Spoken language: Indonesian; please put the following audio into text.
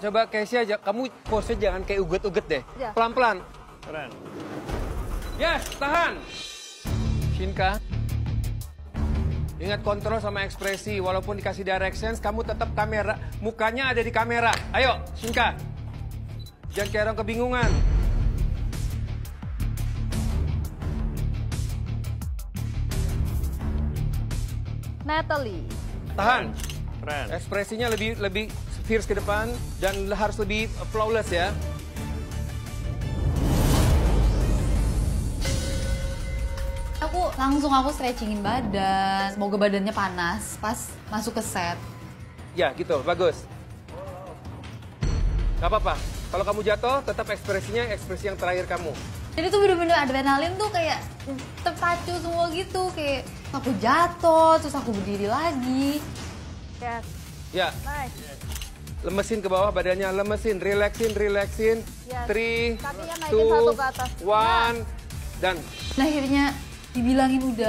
Coba Casey aja, kamu pose jangan kayak uget-uget deh. Ya. Pelan-pelan. Keren. Yes, tahan. Shinka. Ingat kontrol sama ekspresi, walaupun dikasih direct sense, kamu tetap kamera, mukanya ada di kamera. Ayo, Shinka. Jangan kayak orang kebingungan. Natalie. Tahan. Keren. Ekspresinya lebih fierce ke depan dan harus lebih flawless ya. Aku langsung stretchingin badan, semoga badannya panas pas masuk ke set. Ya gitu, bagus. Gak apa-apa, kalau kamu jatuh tetap ekspresinya ekspresi yang terakhir kamu. Jadi tuh bener-bener adrenalin tuh kayak terpacu semua gitu, kayak aku jatuh, terus aku berdiri lagi. Yes. Ya. Nice. Lemesin ke bawah badannya, lemesin, relaxin. Yes. 3, 2, 1, dan... Akhirnya dibilangin udah.